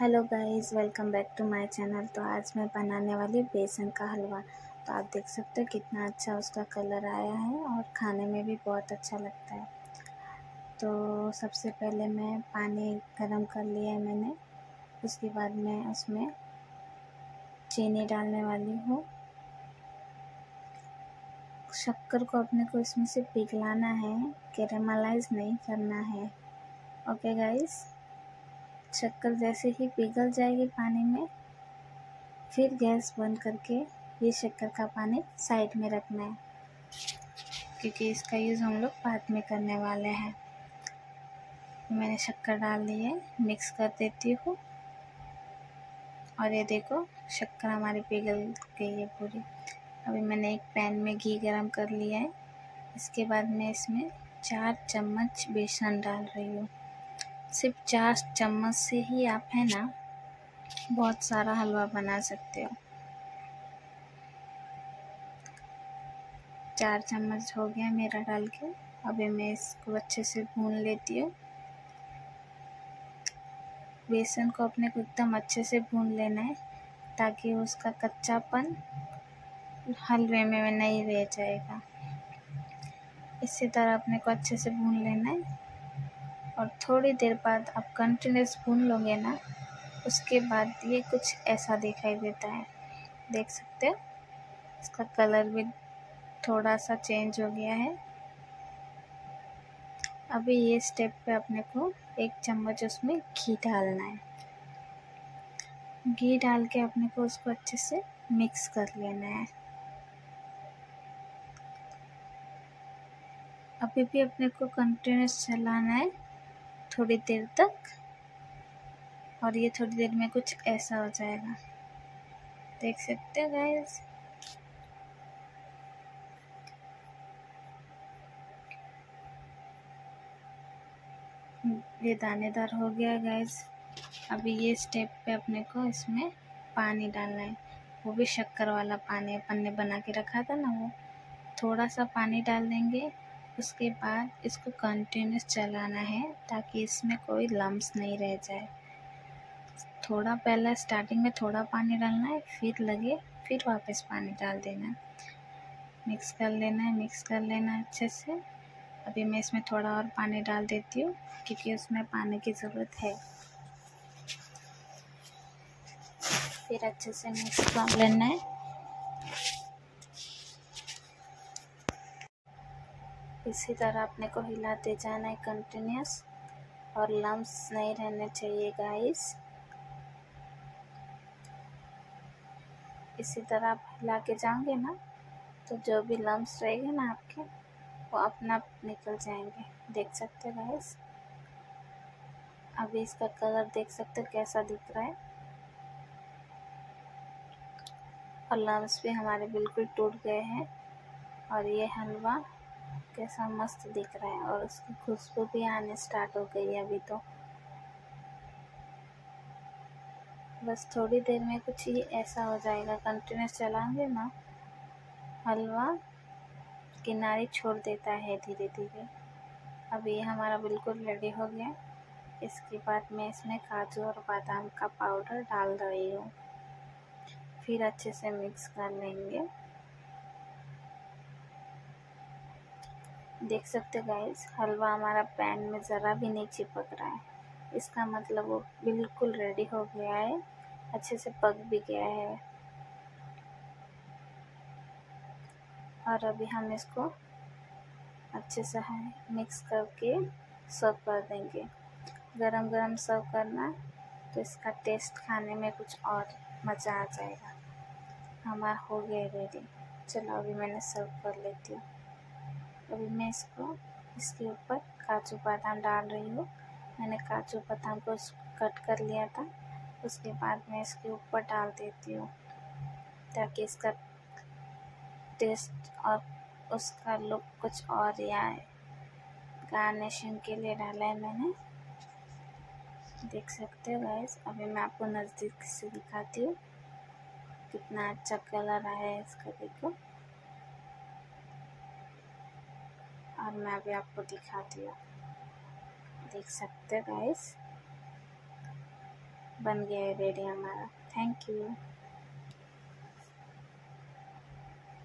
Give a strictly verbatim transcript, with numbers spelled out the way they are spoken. Hello guys, welcome back to my channel. तो आज मैं बनाने वाली बेसन का हलवा। तो आप देख सकते हो कितना अच्छा उसका कलर आया है और खाने में भी बहुत अच्छा लगता है। तो सबसे पहले मैं पानी गरम कर लिया है मैंने। उसके बाद मैं उसमें चीनी डालने वाली हूँ। शक्कर को अपने को इसमें से पिघलाना है, कैरेमलाइज नहीं करना है। ओके गाइस, शक्कर जैसे ही पिघल जाएगी पानी में, फिर गैस बंद करके ये शक्कर का पानी साइड में रखना है, क्योंकि इसका यूज़ हम लोग बाद में करने वाले हैं। मैंने शक्कर डाल दी है, मिक्स कर देती हूँ। और ये देखो शक्कर हमारी पिघल गई है पूरी। अभी मैंने एक पैन में घी गरम कर लिया है। इसके बाद मैं इसमें चार चम्मच बेसन डाल रही हूँ। सिर्फ चार चम्मच से ही आप है ना बहुत सारा हलवा बना सकते हो। चार चम्मच हो गया मेरा डाल के। अभी मैं इसको अच्छे से भून लेती हूँ। बेसन को अपने को एकदम अच्छे से भून लेना है, ताकि उसका कच्चापन हलवे में नहीं रह जाएगा। इसी तरह अपने को अच्छे से भून लेना है। और थोड़ी देर बाद आप कंटिन्यूस भून लोगे ना, उसके बाद ये कुछ ऐसा दिखाई देता है। देख सकते हो इसका कलर भी थोड़ा सा चेंज हो गया है। अभी ये स्टेप पे अपने को एक चम्मच उसमें घी डालना है। घी डाल के अपने को उसको अच्छे से मिक्स कर लेना है। अभी भी अपने को कंटिन्यूस चलाना है थोड़ी देर तक। और ये थोड़ी देर में कुछ ऐसा हो जाएगा, देख सकते हो गाइस। ये दानेदार हो गया गाइस। अभी ये स्टेप पे अपने को इसमें पानी डालना है, वो भी शक्कर वाला पानी अपन ने बना के रखा था ना, वो थोड़ा सा पानी डाल देंगे। उसके बाद इसको कंटिन्यूस चलाना है, ताकि इसमें कोई लम्स नहीं रह जाए। थोड़ा पहले स्टार्टिंग में थोड़ा पानी डालना है, फिर लगे फिर वापस पानी डाल देना। मिक्स कर लेना है, मिक्स कर लेना अच्छे से। अभी मैं इसमें थोड़ा और पानी डाल देती हूँ, क्योंकि उसमें पानी की ज़रूरत है। फिर अच्छे से मिक्स कर लेना है। इसी तरह अपने को हिलाते जाना है कंटिन्यूस, और लम्स नहीं रहने चाहिए गाइस। इसी तरह आप हिला के जाओगे ना, तो जो भी लम्स रहेंगे ना आपके, वो अपना आप निकल जाएंगे। देख सकते हो गाइस। अभी इसका कलर देख सकते हो कैसा दिख रहा है। और लम्स भी हमारे बिल्कुल टूट गए हैं। और ये हलवा कैसा मस्त दिख रहा है, और उसकी खुशबू भी आने स्टार्ट हो गई है। अभी तो बस थोड़ी देर में कुछ ये ऐसा हो जाएगा। कंटिन्यूस चलाएंगे ना, हलवा किनारे छोड़ देता है धीरे धीरे। अब ये हमारा बिल्कुल रेडी हो गया। इसके बाद मैं इसमें काजू और बादाम का पाउडर डाल रही हूँ। फिर अच्छे से मिक्स कर लेंगे। देख सकते हो गाइस, हलवा हमारा पैन में ज़रा भी नहीं चिपक रहा है। इसका मतलब वो बिल्कुल रेडी हो गया है, अच्छे से पक भी गया है। और अभी हम इसको अच्छे से मिक्स करके सर्व कर देंगे। गरम गरम सर्व करना, तो इसका टेस्ट खाने में कुछ और मज़ा आ जाएगा। हमारा हो गया रेडी। चलो अभी मैंने सर्व कर लेती हूँ। अभी मैं इसको इसके ऊपर काजू बादाम डाल रही हूँ। मैंने काजू बादाम को कट कर लिया था। उसके बाद मैं इसके ऊपर डाल देती हूँ, ताकि इसका टेस्ट और उसका लुक कुछ और ही आए। गार्निशिंग के लिए डाला है मैंने, देख सकते हो गाइस। अभी मैं आपको नज़दीक से दिखाती हूँ कितना अच्छा कलर आया है इसका, देखो। और मैं अभी आपको दिखाती हूँ, देख सकते हो गाइस। बन गया है रेडी हमारा। Thank you.